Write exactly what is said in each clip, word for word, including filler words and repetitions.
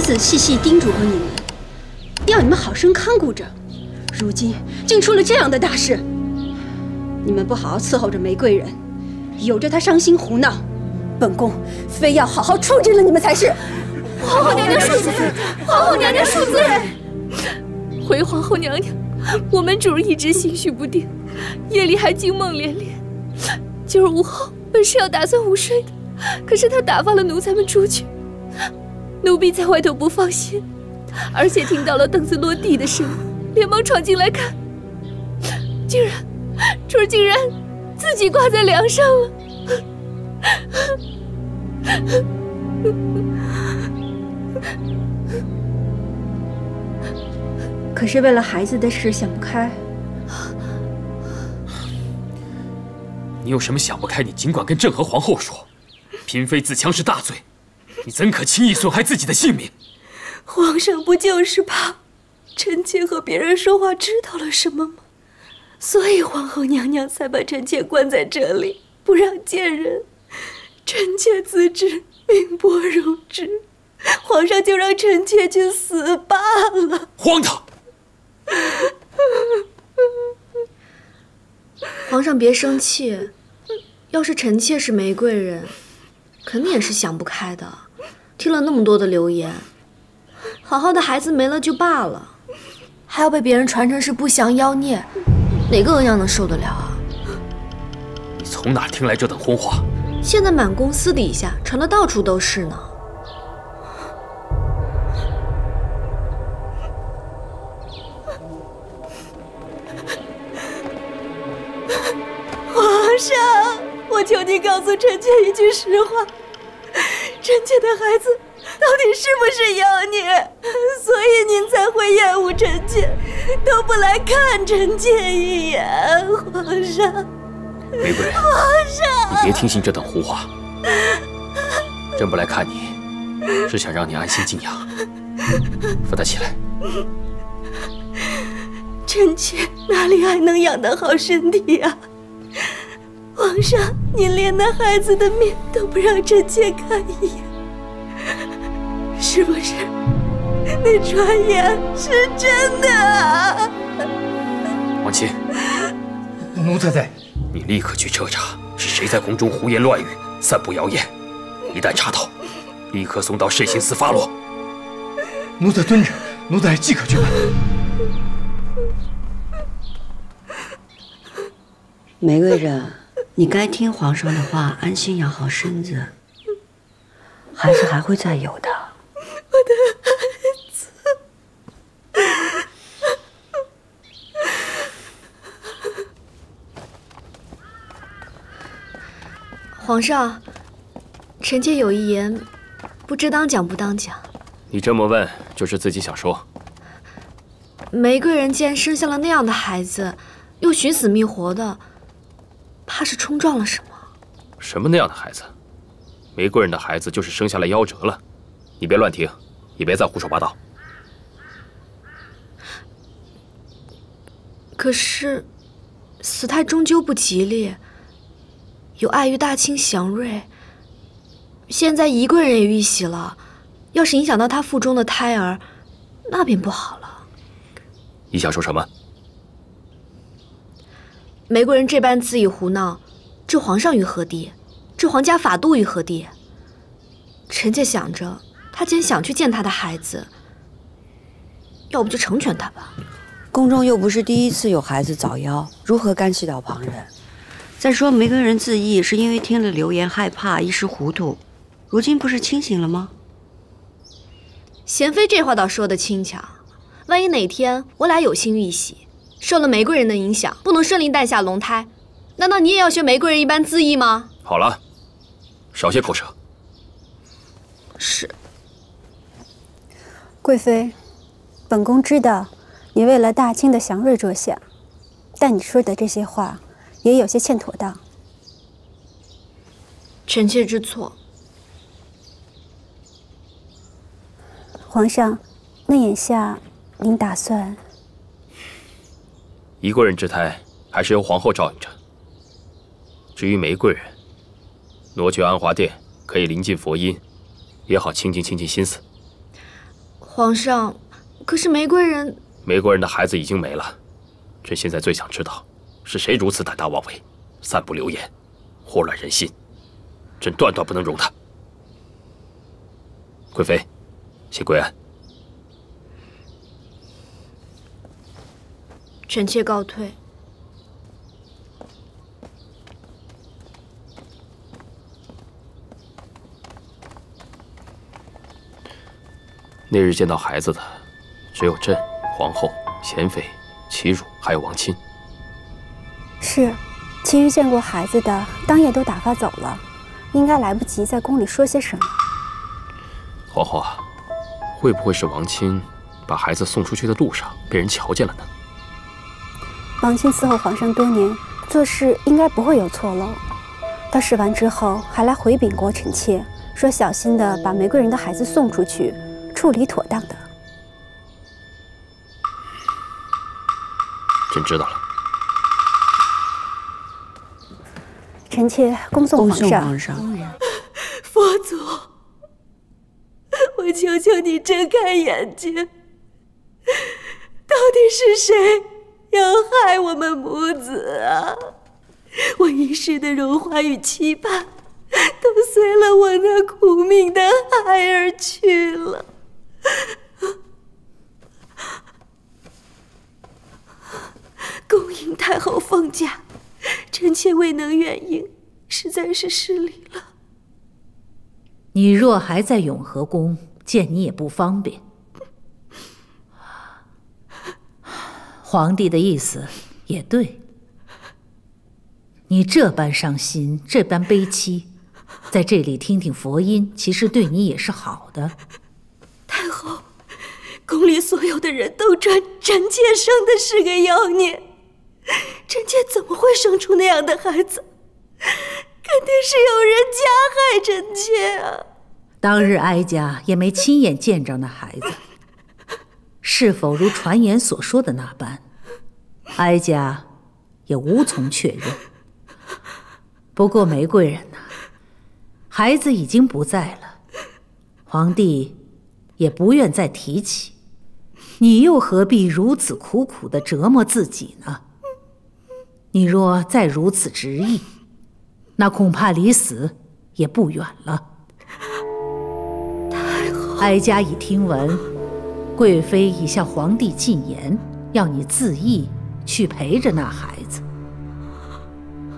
仔仔细细叮嘱过你们，要你们好生看顾着，如今竟出了这样的大事。你们不好好伺候着梅贵人，由着她伤心胡闹，本宫非要好好处置了你们才是。皇后娘娘恕罪，皇后娘娘恕罪。回皇后娘娘，我们主一直心绪不定，夜里还惊梦连连。今儿午后本是要打算午睡的，可是她打发了奴才们出去。 奴婢在外头不放心，而且听到了凳子落地的声音，连忙闯进来看，竟然，春儿竟然自己挂在梁上了。可是为了孩子的事想不开，你有什么想不开，你尽管跟郑和皇后说，嫔妃自强是大罪。 你怎可轻易损害自己的性命？皇上不就是怕臣妾和别人说话知道了什么吗？所以皇后娘娘才把臣妾关在这里，不让见人。臣妾自知命薄如枝，皇上就让臣妾去死罢了。荒唐！皇上别生气，要是臣妾是玫瑰人，肯定也是想不开的。 听了那么多的流言，好好的孩子没了就罢了，还要被别人传成是不祥妖孽，哪个额娘能受得了啊？你从哪听来这等昏话？现在满宫私底下传的到处都是呢。皇上，我求你告诉臣妾一句实话。 臣妾的孩子到底是不是妖孽？所以您才会厌恶臣妾，都不来看臣妾一眼。皇上，玫瑰，皇上，你别听信这等胡话。朕不来看你，是想让你安心静养。扶她起来。臣妾哪里还能养得好身体啊？ 皇上，您连那孩子的面都不让臣妾看一眼，是不是？那传言是真的啊！王琴，奴太太，你立刻去彻查是谁在宫中胡言乱语、散布谣言。一旦查到，立刻送到慎刑司发落。奴才遵旨，奴才即刻去办。玫瑰人。 你该听皇上的话，安心养好身子。孩子还会再有的。我的孩子，皇上，臣妾有一言，不知当讲不当讲。你这么问，就是自己想说。玫瑰人既然生下了那样的孩子，又寻死觅活的。 怕是冲撞了什么？什么那样的孩子？玫瑰人的孩子就是生下来夭折了。你别乱听，也别再胡说八道。可是，死态终究不吉利。有碍于大清祥瑞，现在宜贵人也遇袭了，要是影响到他腹中的胎儿，那便不好了。你想说什么？ 玫瑰人这般恣意胡闹，置皇上于何地？置皇家法度于何地？臣妾想着，他既然想去见他的孩子，要不就成全他吧。宫中又不是第一次有孩子早夭，如何干系到旁人？再说玫瑰人自缢是因为听了流言害怕，一时糊涂，如今不是清醒了吗？贤妃这话倒说得轻巧，万一哪天我俩有幸遇袭。 受了玫瑰人的影响，不能顺利诞下龙胎，难道你也要学玫瑰人一般恣意吗？好了，少些口舌。是。贵妃，本宫知道你为了大清的祥瑞着想，但你说的这些话也有些欠妥当。臣妾知错。皇上，那眼下您打算？ 宜贵人之胎还是由皇后照应着。至于玫瑰人，挪去安华殿，可以临近佛音，也好清静清静心思。皇上，可是玫瑰人……玫瑰人的孩子已经没了，朕现在最想知道，是谁如此胆大妄为，散布流言，祸乱人心，朕断断不能容他。贵妃，谢贵恩。臣妾告退。 那日见到孩子的，只有朕、皇后、贤妃、齐汝，还有王亲。是，其余见过孩子的，当夜都打发走了，应该来不及在宫里说些什么。皇后啊，会不会是王亲把孩子送出去的路上被人瞧见了呢？王亲伺候皇上多年，做事应该不会有错漏。他试完之后，还来回禀过臣妾，说小心的把玫瑰人的孩子送出去。 处理妥当的，朕知道了。臣妾恭送皇上。恭送皇上。佛祖，我求求你睁开眼睛，到底是谁要害我们母子啊？我一世的荣华与期盼，都随了我那苦命的孩儿去了。 恭迎太后放驾，臣妾未能远迎，实在是失礼了。你若还在永和宫，见你也不方便。皇帝的意思也对，你这般伤心，这般悲戚，在这里听听佛音，其实对你也是好的。 太后，宫里所有的人都传臣妾生的是个妖孽，臣妾怎么会生出那样的孩子？肯定是有人加害臣妾啊！当日哀家也没亲眼见着那孩子，是否如传言所说的那般，哀家也无从确认。不过玫瑰人呐、啊，孩子已经不在了，皇帝。 也不愿再提起，你又何必如此苦苦的折磨自己呢？你若再如此执意，那恐怕离死也不远了。太后，哀家已听闻，贵妃已向皇帝进言，要你自缢去陪着那孩子。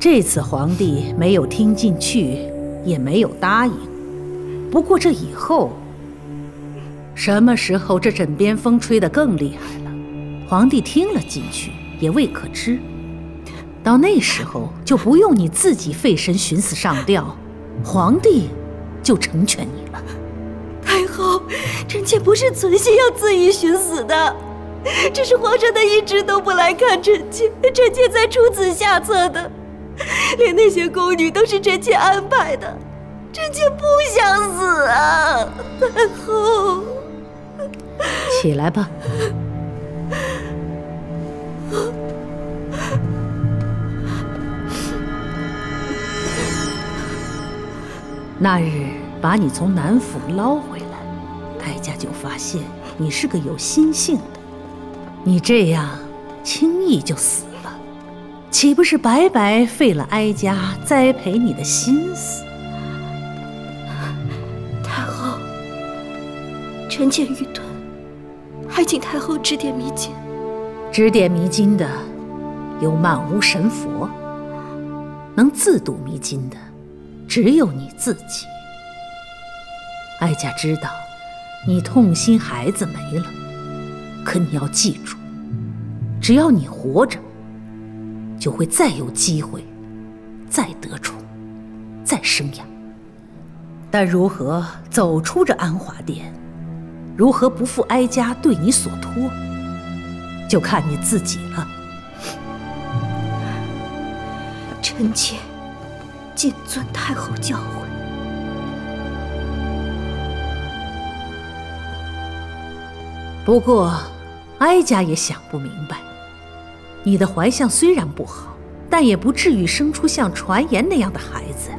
这次皇帝没有听进去，也没有答应。不过这以后。 什么时候这枕边风吹得更厉害了？皇帝听了进去也未可知。到那时候就不用你自己费神寻死上吊，皇帝就成全你了。太后，臣妾不是存心要自缢寻死的，只是皇上他一直都不来看臣妾，臣妾才出此下策的。连那些宫女都是臣妾安排的，臣妾不想死啊，太后。 起来吧。那日把你从南府捞回来，哀家就发现你是个有心性的。你这样轻易就死了，岂不是白白费了哀家栽培你的心思？太后，臣妾愚钝。 还请太后指点迷津。指点迷津的有漫无神佛，能自度迷津的只有你自己。哀家知道你痛心孩子没了，可你要记住，只要你活着，就会再有机会，再得宠，再生养。但如何走出这安华殿？ 如何不负哀家对你所托，就看你自己了。臣妾谨遵太后教诲。不过，哀家也想不明白，你的怀相虽然不好，但也不至于生出像传言那样的孩子。